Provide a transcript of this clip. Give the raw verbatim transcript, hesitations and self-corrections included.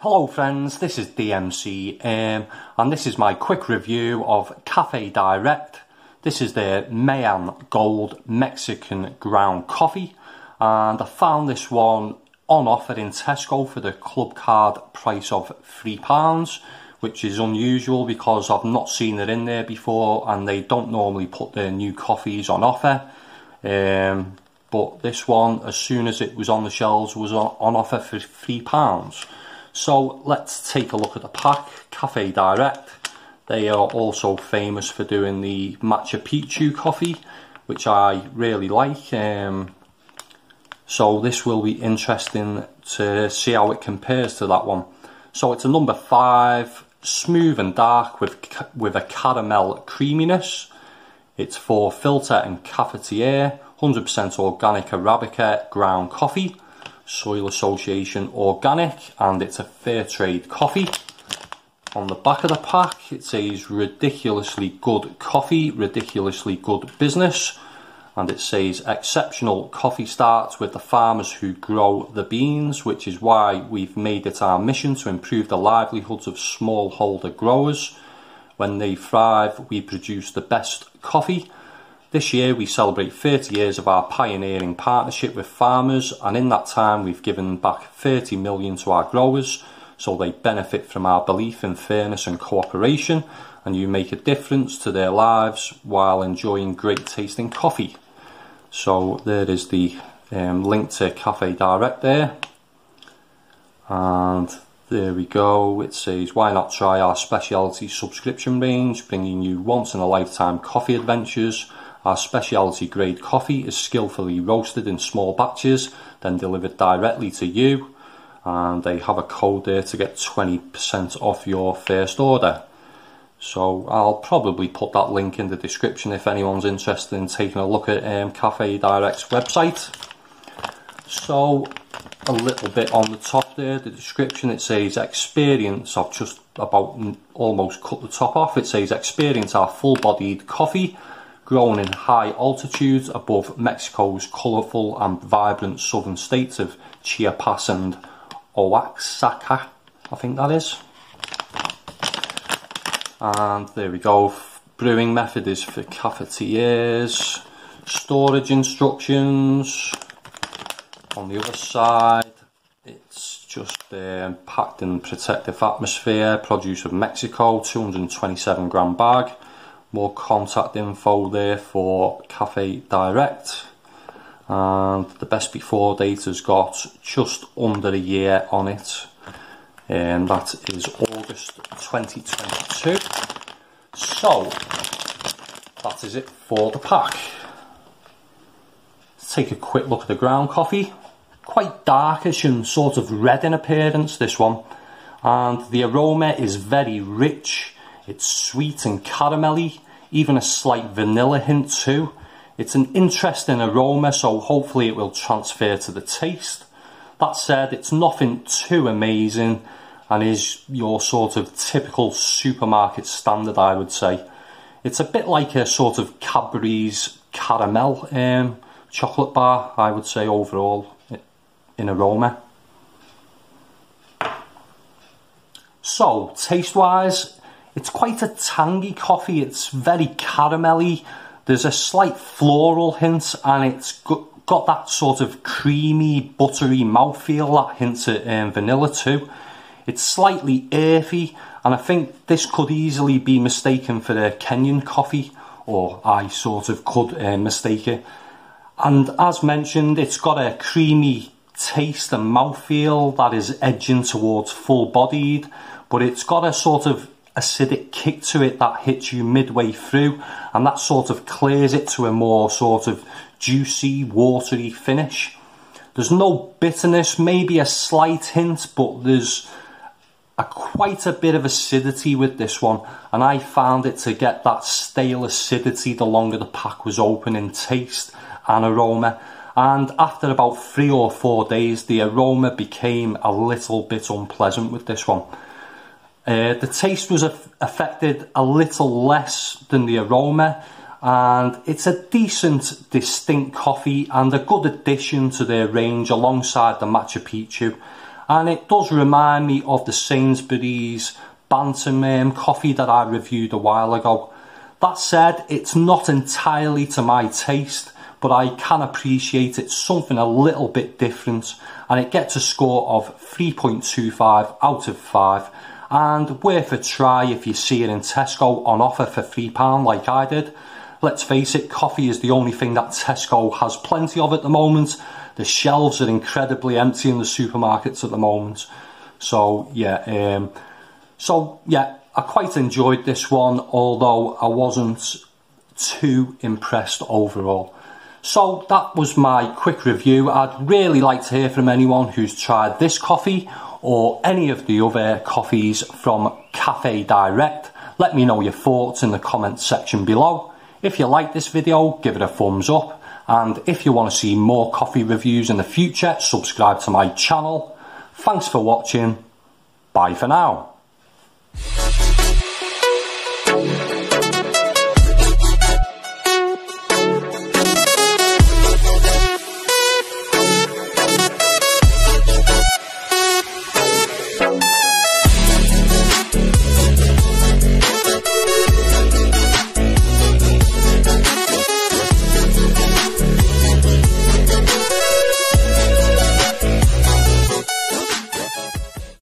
Hello friends, this is D M C um, and this is my quick review of Cafe Direct. This is their Mayan Gold Mexican ground coffee, and I found this one on offer in Tesco for the club card price of three pounds, which is unusual because I've not seen it in there before and they don't normally put their new coffees on offer. Um, but this one, as soon as it was on the shelves, was on, on offer for three pounds. So let's take a look at the pack. Cafe Direct, they are also famous for doing the Machu Picchu coffee, which I really like. Um, so this will be interesting to see how it compares to that one. So it's a number five, smooth and dark with, with a caramel creaminess. It's for filter and cafetiere, one hundred percent organic Arabica ground coffee, Soil Association organic, and it's a fair trade coffee. On the back of the pack it says ridiculously good coffee, ridiculously good business, and it says exceptional coffee starts with the farmers who grow the beans, which is why we've made it our mission to improve the livelihoods of smallholder growers. When they thrive, we produce the best coffee. This year we celebrate thirty years of our pioneering partnership with farmers, and in that time we've given back thirty million to our growers, so they benefit from our belief in fairness and cooperation, and you make a difference to their lives while enjoying great tasting coffee. So there is the um, link to Cafe Direct there, and there we go. It says, why not try our specialty subscription range, bringing you once in a lifetime coffee adventures. Our specialty grade coffee is skillfully roasted in small batches, then delivered directly to you. And they have a code there to get twenty percent off your first order. So I'll probably put that link in the description if anyone's interested in taking a look at um, Cafe Direct's website. So a little bit on the top there, the description, it says experience, I've just about almost cut the top off, it says experience our full-bodied coffee grown in high altitudes above Mexico's colourful and vibrant southern states of Chiapas and Oaxaca, I think that is. And there we go, brewing method is for cafetiers, storage instructions. On the other side, it's just um, packed in protective atmosphere, produce of Mexico, two hundred twenty-seven gram bag. More contact info there for Cafe Direct. And the best before date has got just under a year on it. And that is August twenty twenty-two. So, that is it for the pack. Let's take a quick look at the ground coffee. Quite darkish and sort of red in appearance, this one, and the aroma is very rich. It's sweet and caramelly, even a slight vanilla hint too. It's an interesting aroma, so hopefully it will transfer to the taste. That said, it's nothing too amazing and is your sort of typical supermarket standard, I would say. It's a bit like a sort of Cadbury's caramel um, chocolate bar, I would say, overall in aroma. So taste wise, it's quite a tangy coffee. It's very caramelly, there's a slight floral hint, and it's got that sort of creamy buttery mouthfeel that hints at um, vanilla too. It's slightly earthy, and I think this could easily be mistaken for a Kenyan coffee, or I sort of could uh, mistake it. And as mentioned, it's got a creamy taste and mouthfeel that is edging towards full-bodied, but it's got a sort of acidic kick to it that hits you midway through, and that sort of clears it to a more sort of juicy, watery finish. There's no bitterness, maybe a slight hint, but there's a, quite a bit of acidity with this one, and I found it to get that stale acidity the longer the pack was open in taste and aroma. And after about three or four days, the aroma became a little bit unpleasant with this one. Uh, the taste was affected a little less than the aroma, and it's a decent, distinct coffee and a good addition to their range alongside the Machu Picchu. And it does remind me of the Sainsbury's Bantam um, coffee that I reviewed a while ago. That said, it's not entirely to my taste, but I can appreciate it's something a little bit different, and it gets a score of three point two five out of five and worth a try if you see it in Tesco on offer for three pounds like I did. Let's face it, coffee is the only thing that Tesco has plenty of at the moment. The shelves are incredibly empty in the supermarkets at the moment. So yeah, um, so yeah, I quite enjoyed this one, although I wasn't too impressed overall. So that was my quick review. I'd really like to hear from anyone who's tried this coffee or any of the other coffees from Cafe Direct. Let me know your thoughts in the comments section below. If you like this video, give it a thumbs up. And if you want to see more coffee reviews in the future, subscribe to my channel. Thanks for watching. Bye for now.